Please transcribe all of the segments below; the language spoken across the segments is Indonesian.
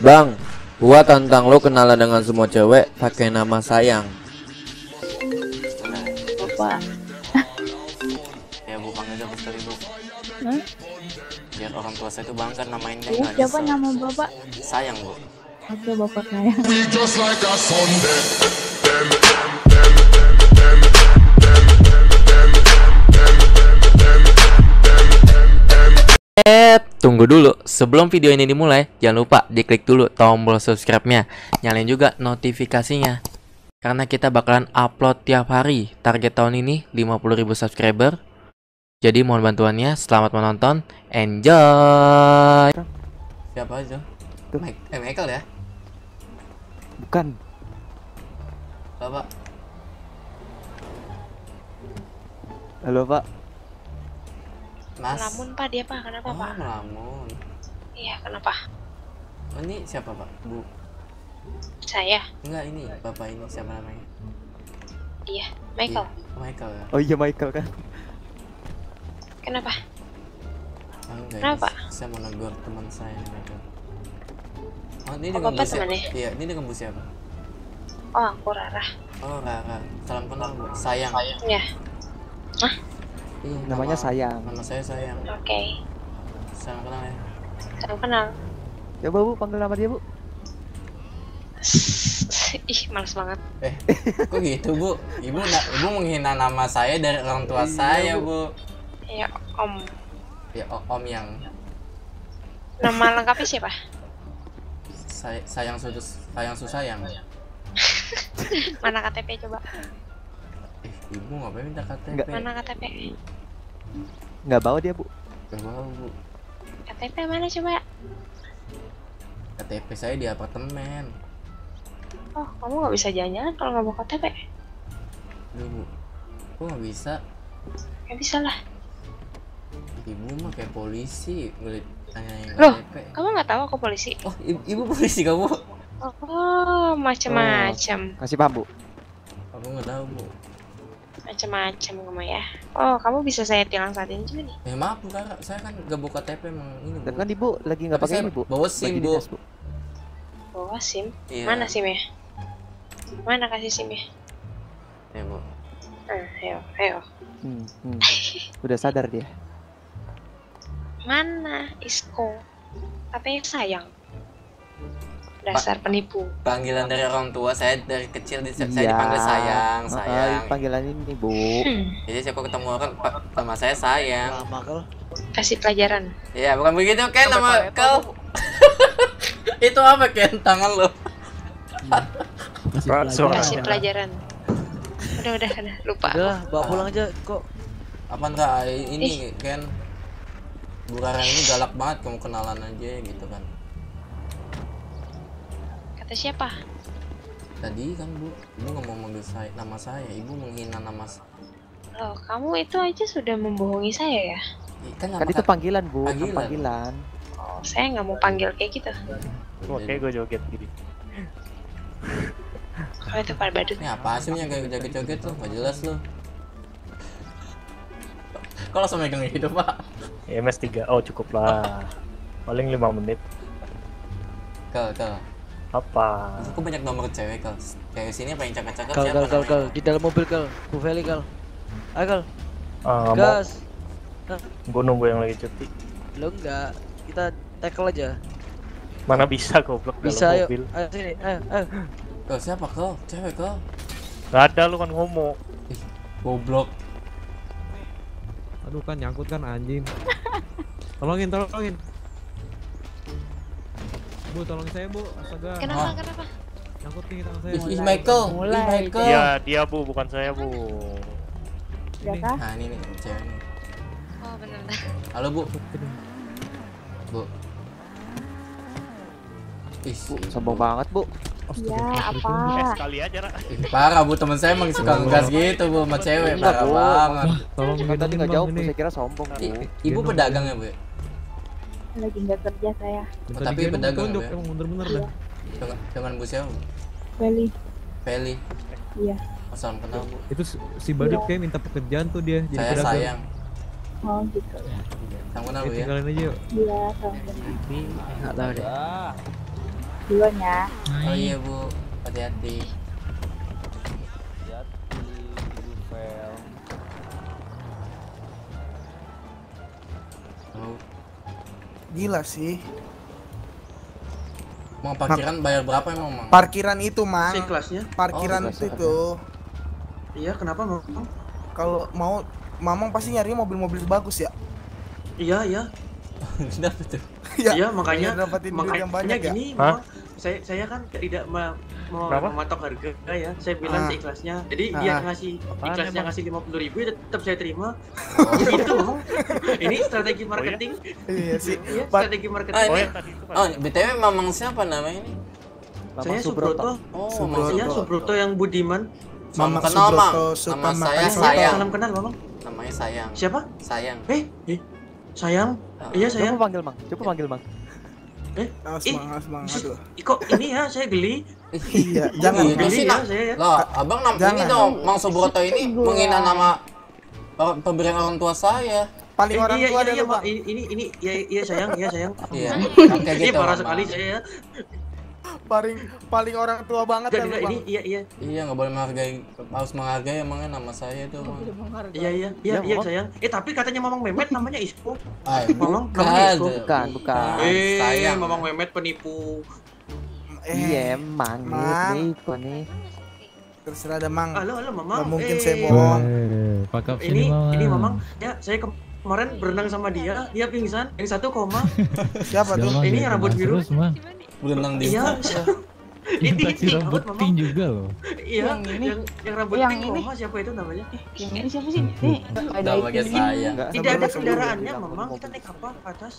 Bang, gua tantang lo kenalan dengan semua cewek pakai nama sayang. Apa? Ya Bu, panggil dong istri Bu. Biar orang tua saya itu bangga namain dia. Siapa nama Bapak? Sayang Bu. Oke Bapak sayang. Tunggu dulu, sebelum video ini dimulai, jangan lupa diklik dulu tombol subscribe-nya. Nyalain juga notifikasinya, karena kita bakalan upload tiap hari. Target tahun ini 50.000 subscriber. Jadi mohon bantuannya, selamat menonton, enjoy. Siapa itu? Michael ya? Bukan. Bapak. Halo Pak. Mas. Melamun Pak, dia Pak, kenapa Pak? Melamun. Iya, kenapa? Oh, ini siapa Pak? Bu. Saya. Enggak, ini Bapak ini siapa namanya? Iya, Michael. Iya, Michael ya? Oh iya, Michael kan. Kenapa? Oh, enggak, kenapa Pak? Saya mau negur teman saya Michael. Oh, ini dengan Bu siapa? Iya, ini dengan Bu siapa? Oh, aku Rara. Oh, Rara. Salam kenal Bu. Sayang. Iya. Hah? Namanya Sayang. Nama saya Sayang. Oke. Salam kenal ya. Salam kenal. Coba Bu, panggil nama dia Bu. Ih, males banget. Kok gitu Bu? Ibu menghina nama saya dari orang tua saya Bu. Ya Om. Ya Om yang. Nama lengkapnya siapa? Sayang Susayang. Mana KTP coba? Ibu ngapain minta KTP? Mana KTP? Nggak bawa dia Bu. Nggak bawa Bu. KTP mana coba? KTP saya di apartemen. Oh, kamu nggak bisa jalan-jalan kalau nggak bawa KTP? Duh Bu, kok nggak bisa? Nggak bisa lah. Ibu mah kayak polisi, boleh tanyain KTP. Loh, kamu nggak tahu aku polisi? Oh, ibu polisi kamu? Oh, macam-macam. Kasih paham Bu? Aku nggak tahu Bu. Macam-macam kamu ya. Oh, kamu bisa saya tilang saat ini juga nih. Ya maaf Bu, Kakak, saya kan gak bawa KTP emang ini Bu. Kan Ibu lagi nggak pakai ini Bu. Bawa SIM Bu. Bawa SIM? Yeah. Mana SIM-nya? Mana kasih SIM-nya? Ya Bu. Ayo. Udah sadar dia. Mana Isko? Katanya Sayang. Dasar penipu. Panggilan dari orang tua saya dari kecil saya dipanggil sayang. Panggilan ini Bu. Jadi saya kok ketemu orang sama saya sayang. Kasih pelajaran. Iya, bukan begitu Ken, nama kau. Itu apa Ken, tangan lo? Kasih pelajaran. Udah lupa. Udah, bawa pulang aja kok. Apa enggak ini Ken? Bu Rara ini galak banget, kamu kenalan aja gitu kan. Siapa? Tadi kan Bu, Ibu nggak mau manggil saya, nama saya, Ibu menghina nama saya. Loh, kamu itu aja sudah membohongi saya ya? Kan itu panggilan Bu, panggilan. Oh, saya nggak mau panggil kayak gitu. Oke, gue joget gini. Kalau itu pada badut. Ini apa sih yang kayak joget-joget tuh? Nggak jelas loh. Kalau langsung megang gitu Pak? MS3, oh cukup lah. Paling 5 menit. Kal. Apa? Aku banyak nomor cewek Kal. Kayak sini apa yang cakep-cakep siapa namanya? Kal, di dalam mobil Kal. Bu Feli Kal. Ayo Kal. Gas. Gua nunggu yang lagi cuti. Lo enggak, kita tackle aja. Mana bisa goblok dalam mobil. Ayo sini, ayo. Kal siapa Kal? Cewek Kal. Enggak ada, lu kan homo. Ih, goblok. Aduh kan nyangkut kan anjing. Tolongin. Bu, tolong saya Bu, astaga. Kenapa? Nyangkut tinggi tangan saya. Ih, Michael. Iya, dia Bu, bukan saya Bu. Siapa? Nah, ini nih, cewek nih. Oh, benar. Halo Bu. Bu. Ih, sombong banget Bu. Ya, apa? Sekali aja, Ra. Parah Bu, teman saya emang suka ngegas gitu Bu sama cewek, parah banget. Tolong tadi enggak jawab, saya kira sombong. Ibu pedagang ya Bu? Lagi nggak kerja saya. Tapi pedagang ya? Emang bener-bener dah. Jangan Bu siapa? Feli. Iya. Salam kenal Bu. Itu si badut kayak minta pekerjaan tuh dia. Saya sayang. Oh gitu. Salam kenal Bu ya. Tinggalin aja yuk. Iya, salam kenal. Nggak tahu deh. duluan ya. Oh iya Bu, hati-hati. Gila sih. Mau parkiran bayar berapa emang, Mang? Parkiran itu, Mang. Si kelasnya? Parkiran oh, itu. Iya, kenapa, Mang? Kalau mau Mamang pasti nyari mobil-mobil bagus ya? Iya, iya. Dapat tuh. Iya, makanya dapatin duit yang banyak ya. Saya kan tidak mau mematok harga ya. Saya bilang seikhlasnya. Jadi dia ngasih ikhlasnya ngasih 50.000 ya tetap saya terima. Oh, gitu. Ini strategi marketing. Iya sih. Strategi marketing. Oh, BTW Mamang siapa namanya ini? Saya Subroto. Oh, namanya Subroto yang budiman. Mamang kenal, Mang. Nama saya Sayang. Salam kenal, Mamang. Namanya Sayang. Siapa? Sayang. Sayang? Iya, Sayang. Coba panggil, Mang. Semangat. Kok ini ya, saya geli. Iya, jangan geli ya, saya ya. Lah, Abang ini dong, Mang Subroto ini menghina nama pemberian orang tua saya. Paling orang tua ada, Pak. Ini iya, Sayang, iya, Sayang. Iya. Ini parah sekali saya. Paling orang tua banget kan ini. Iya nggak boleh menghargai, harus menghargai emangnya nama saya tuh. Iya Sayang. Tapi katanya Mamang Mehmet namanya Ispo. Mamang namanya Ispo. Bukan. Sayang Mamang Mehmet penipu. Iya emang penipu nih. Terserah ada Mang. Halo Mamang. Mungkin saya bohong. Ini Mamang ya, saya kemarin berenang sama dia, dia pingsan. Yang satu koma. Siapa tuh? Ini rambut biru. Berenang di mana? Ini rambut pink juga loh. Iya, yang rambut pink Mama siapa itu namanya? Yang ini siapa sih? Ada saya. Tidak ada kendaraannya Mama, kita naik apa ke atas?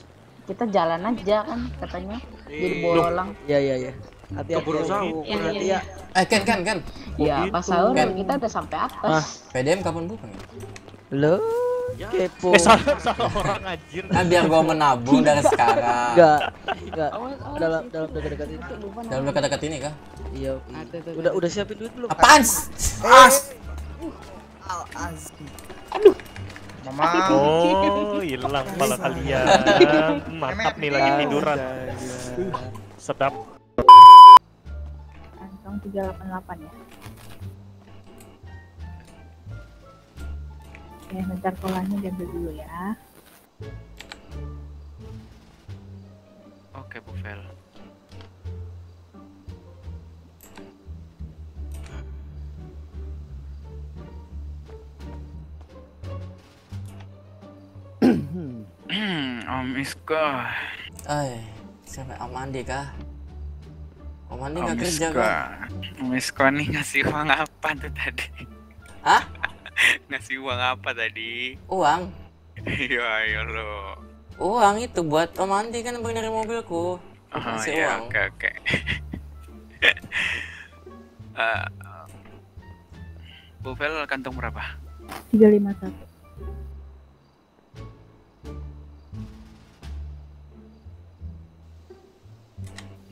Kita jalan aja kan katanya. Jadi bolang. Iya. Hati-hati. Iya. Kan. Iya, pas sahur kita udah sampai atas. PDM kapan buka? Loh. Kepo. Salah orang anjir. Nah, biar gua menabung dari sekarang. Enggak. Dalam dekat-dekat ini. Dalam dekat-dekat ini kah? Iya. Udah siapin duit belum? Apaan? Aduh. Mama. Oh, hilang kepala kalian. Mantap nih lagi tiduran. Sedap. Kantong 388 ya. Ya, bentar polanya diambil dulu ya. Oke, Bu Vel. Om Isko. Sampai Om Andi kah? Om Andi nggak kerja kah? Om Isko nih ngasih uang apa tuh tadi? Hah? Ngasih uang apa tadi? Uang? Iya, ayo lo. Uang itu buat Om Andi kan benerin mobilku. Ngasih uang. Oke. Bu Vel kantong berapa? 351.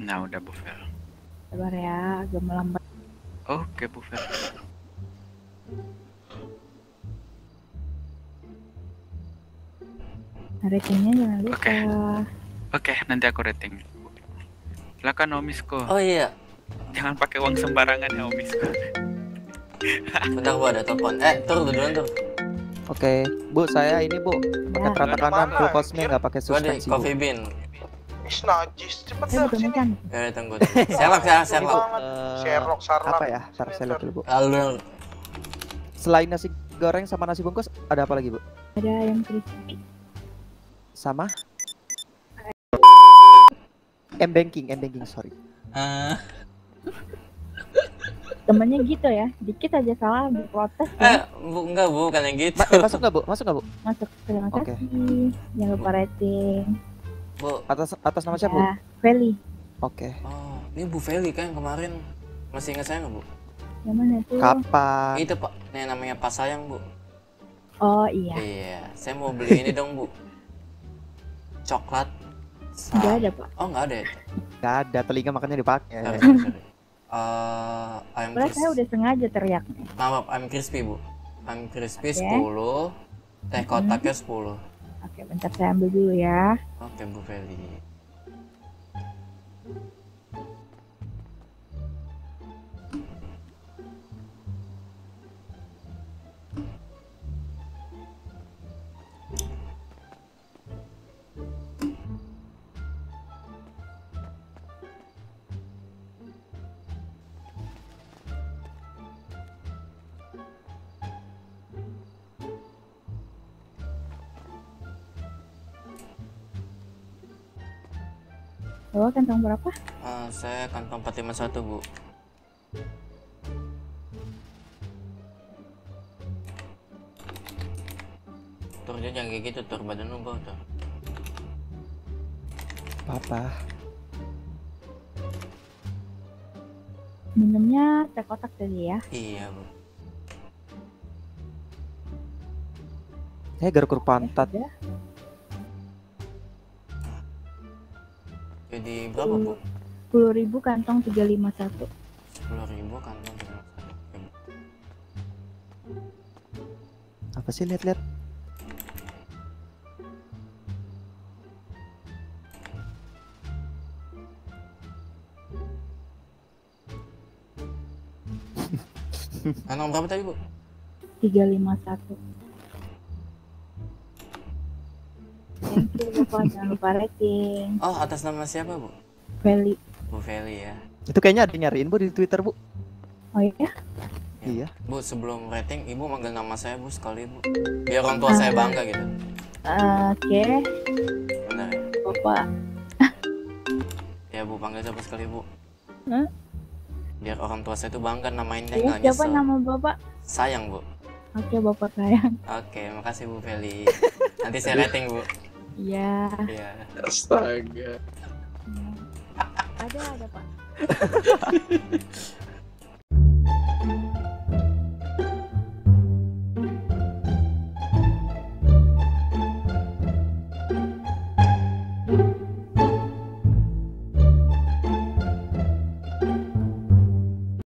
Nah udah Bu Vel. Sabar ya, agak melambat. Oke Bu Vel. Ratingnya jangan lupa. Oke, nanti aku rating. Silakan Om Isko. Oh iya. Jangan pakai uang sembarangan ya Om Isko. Bentar Bu, ada telepon. Turun. Oke, Bu, saya ini Bu pakai tatakan kulkosnya nggak pakai suspensi. Coffee bean. Is najis, cepet sini. Tunggu. Selok. Serok sarap. Apa ya? Sarap Bu. Selain nasi goreng sama nasi bungkus, ada apa lagi Bu? Ada ayam crispy. Sama M banking sorry. Temennya gitu ya, dikit aja salah diprotes. Bu, enggak Bu, bukan yang gitu. Masuk nggak bu? Masuk, terima kasih. Jangan lupa rating. Bu, atas nama siapa Bu? Feli. Oke. Oh, ini Bu Feli kan kemarin, masih ingat saya nggak Bu? Yang mana itu? Kapan? Itu Pak, ini namanya Pak Sayang Bu. Oh iya. Saya mau beli ini dong Bu. Coklat nggak ada Pak. Oh nggak ada ya? Nggak ada, telinga makanya dipakai. Saya udah sengaja teriak. Maaf, ayam crispy Bu. Ayam crispy 10, teh kotaknya 10. Oke, bentar saya ambil dulu ya. Oke Bu Feli. Bawa kantong berapa? Saya kantong 451, Bu. Tur, dia jangan kayak gitu, Tur. Badan lu bau, Tur. Patah. Minumnya teh kotak tadi ya? Iya, Bu. Saya garuk-garuk pantat. Ya. Jadi berapa, Bu? 10.000 kantong 351. 10.000 kantong 351. Apa sih, lihat-lihat? Kantong berapa tadi, Bu? 351. Bapak, jangan lupa rating. Oh, atas nama siapa, Bu? Feli. Bu Feli ya. Itu kayaknya ada nyariin, Bu, di Twitter, Bu. Oh iya? Ya. Iya. Bu, sebelum rating, Ibu manggil nama saya, Bu, sekali, Bu. Biar orang tua saya bangga gitu. Oke. Benar ya? Bapak. Ya, Bu, panggil siapa sekali, Bu. Biar orang tua saya itu bangga namainnya, nggak nyesel. Siapa nama Bapak? Sayang, Bu. Oke, Bapak Sayang. Oke, makasih Bu Feli. Nanti saya rating, Bu. Iya. Iya. Astaga. Ada Pak.